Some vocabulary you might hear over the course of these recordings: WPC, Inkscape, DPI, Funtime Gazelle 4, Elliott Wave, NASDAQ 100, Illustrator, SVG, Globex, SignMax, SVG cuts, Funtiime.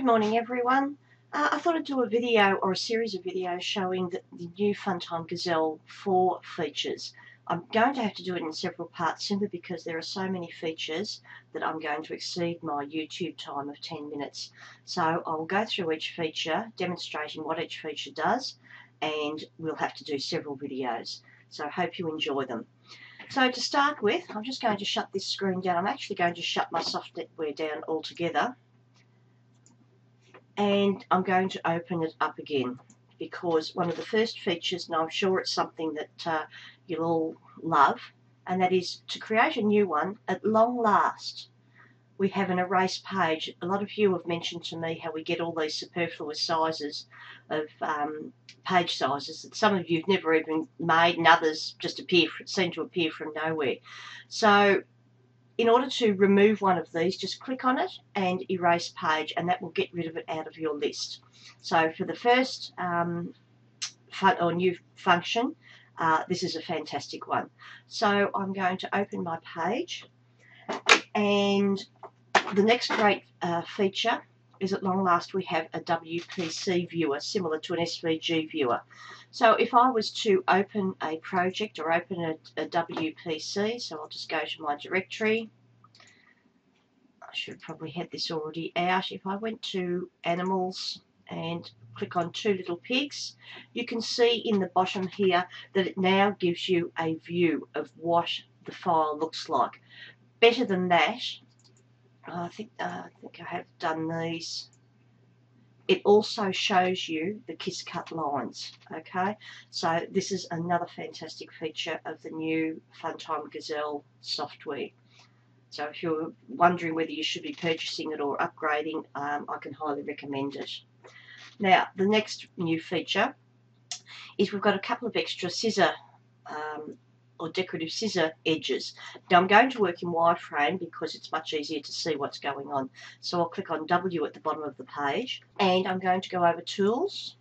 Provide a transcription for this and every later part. Good morning everyone. I thought I'd do a video or a series of videos showing the new Funtime Gazelle 4 features. I'm going to have to do it in several parts simply because there are so many features that I'm going to exceed my YouTube time of 10 minutes. So I'll go through each feature, demonstrating what each feature does, and we'll have to do several videos. So I hope you enjoy them. So to start with, I'm just going to shut this screen down. I'm actually going to shut my software down altogether. And I'm going to open it up again because one of the first features, and I'm sure it's something that you'll all love, and that is to create a new one at long last. We have an erase page. A lot of you have mentioned to me how we get all these superfluous sizes of page sizes that some of you have never even made, and others just seem to appear from nowhere. So in order to remove one of these, just click on it and erase page, and that will get rid of it out of your list. So for the first new function, this is a fantastic one. So I'm going to open my page, and the next great feature is at long last we have a WPC viewer similar to an SVG viewer. So if I was to open a project or open a WPC, so I'll just go to my directory. I should have probably had this already out. If I went to animals and click on Two Little Pigs, you can see in the bottom here that it now gives you a view of what the file looks like. Better than that, I think I have done these. It also shows you the kiss cut lines. Okay, so this is another fantastic feature of the new Funtime Gazelle software. So if you're wondering whether you should be purchasing it or upgrading, I can highly recommend it. Now the next new feature is we've got a couple of extra scissor or decorative scissor edges. Now I'm going to work in wireframe because it's much easier to see what's going on. So I'll click on W at the bottom of the page, and I'm going to go over Tools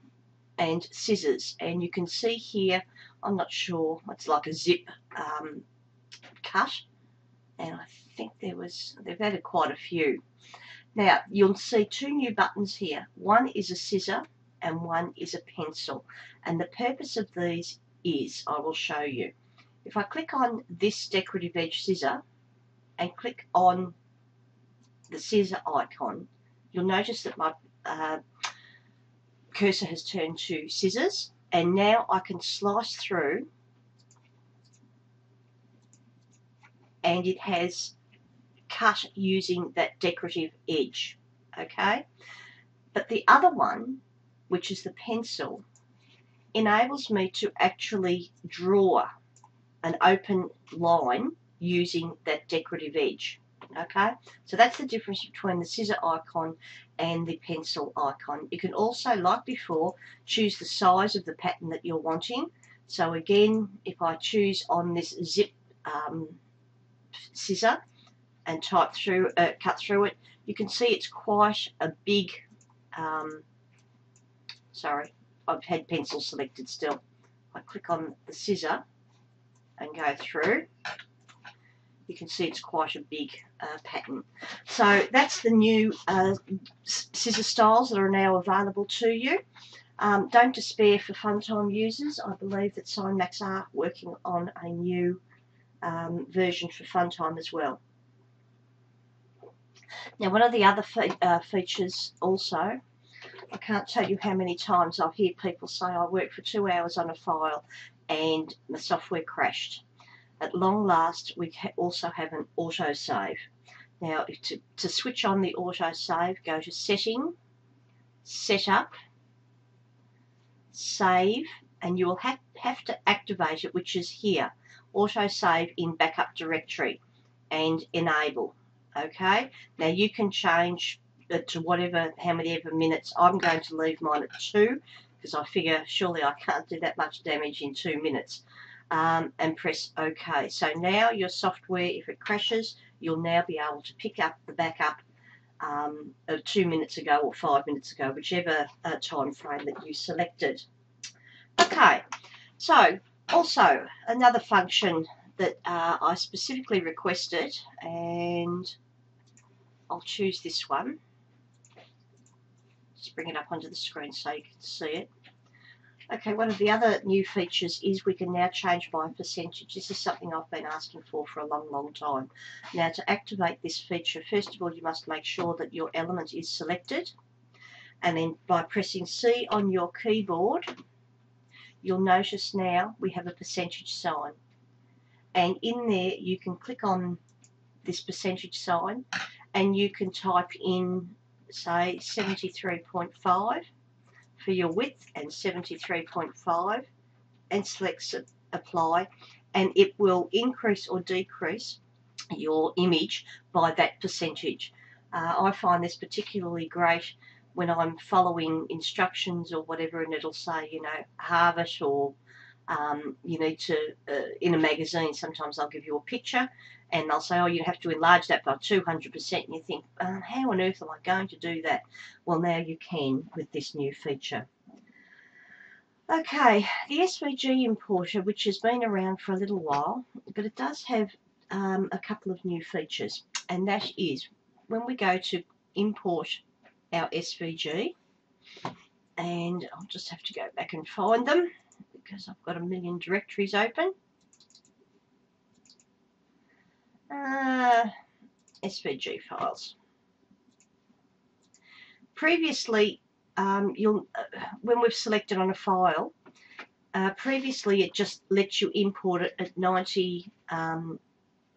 and Scissors, and you can see here, I'm not sure, it's like a zip cut, and I think they've added quite a few. Now you'll see two new buttons here. One is a scissor and one is a pencil, and the purpose of these is, I will show you. If I click on this decorative edge scissor and click on the scissor icon, you'll notice that my cursor has turned to scissors, and now I can slice through, and it has cut using that decorative edge. Okay, but the other one, which is the pencil, enables me to actually draw an open line using that decorative edge. Okay, so that's the difference between the scissor icon and the pencil icon. You can also, like before, choose the size of the pattern that you're wanting. So again, if I choose on this zip scissor and cut through it, you can see it's quite a big sorry, I've had pencil selected still. I click on the scissor and go through, you can see it's quite a big pattern. So that's the new scissor styles that are now available to you. Don't despair for Funtime users. I believe that SignMax are working on a new version for Funtime as well. Now one of the other features also, I can't tell you how many times I've heard people say, I worked for 2 hours on a file and the software crashed. At long last, we also have an autosave. Now, to switch on the autosave, go to Setting, Setup, Save, and you will have to activate it, which is here. Autosave in Backup Directory, and Enable. Okay, now you can change it to whatever, how many ever minutes. I'm going to leave mine at 2. Because I figure surely I can't do that much damage in 2 minutes, and press OK. So now your software, if it crashes, you'll now be able to pick up the backup of 2 minutes ago or 5 minutes ago, whichever time frame that you selected. Okay, so also another function that I specifically requested, and I'll choose this one. Let's bring it up onto the screen so you can see it. Okay, one of the other new features is we can now change by percentage. This is something I've been asking for a long, long time. Now, to activate this feature, first of all, you must make sure that your element is selected. And then by pressing C on your keyboard, you'll notice now we have a percentage sign. And in there, you can click on this percentage sign and you can type in, say, 73.5. for your width and 73.5 and select apply, and it will increase or decrease your image by that percentage. I find this particularly great when I'm following instructions or whatever, and it'll say, you know, harvest, or you need to, in a magazine sometimes I'll give you a picture and they'll say, oh, you have to enlarge that by 200%, and you think, how on earth am I going to do that? Well, now you can with this new feature. Okay, the SVG importer, which has been around for a little while, but it does have a couple of new features, and that is when we go to import our SVG, and I'll just have to go back and find them, because I've got a million directories open. SVG files. Previously, when we've selected on a file, previously it just lets you import it at 90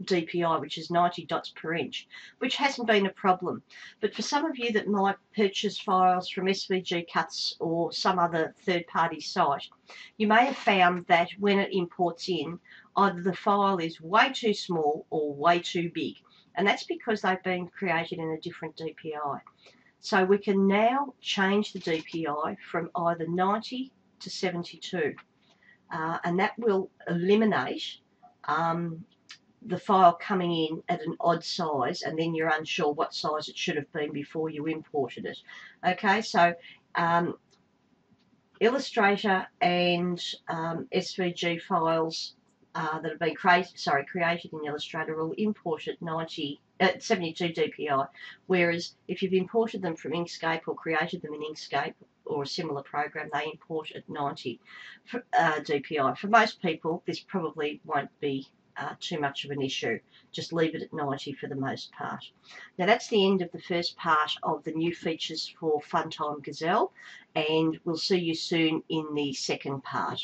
DPI, which is 90 dots per inch, which hasn't been a problem. But for some of you that might purchase files from SVG Cuts or some other third-party site, you may have found that when it imports in, either the file is way too small or way too big, and that's because they've been created in a different DPI. So we can now change the DPI from either 90 to 72, and that will eliminate the file coming in at an odd size, and then you're unsure what size it should have been before you imported it. Okay, so Illustrator and SVG files that have been created in Illustrator will import at 72 DPI, whereas if you've imported them from Inkscape or created them in Inkscape or a similar program, they import at 90 DPI. For most people, this probably won't be too much of an issue. Just leave it at 90 for the most part. Now, that's the end of the first part of the new features for Funtime Gazelle, and we'll see you soon in the second part.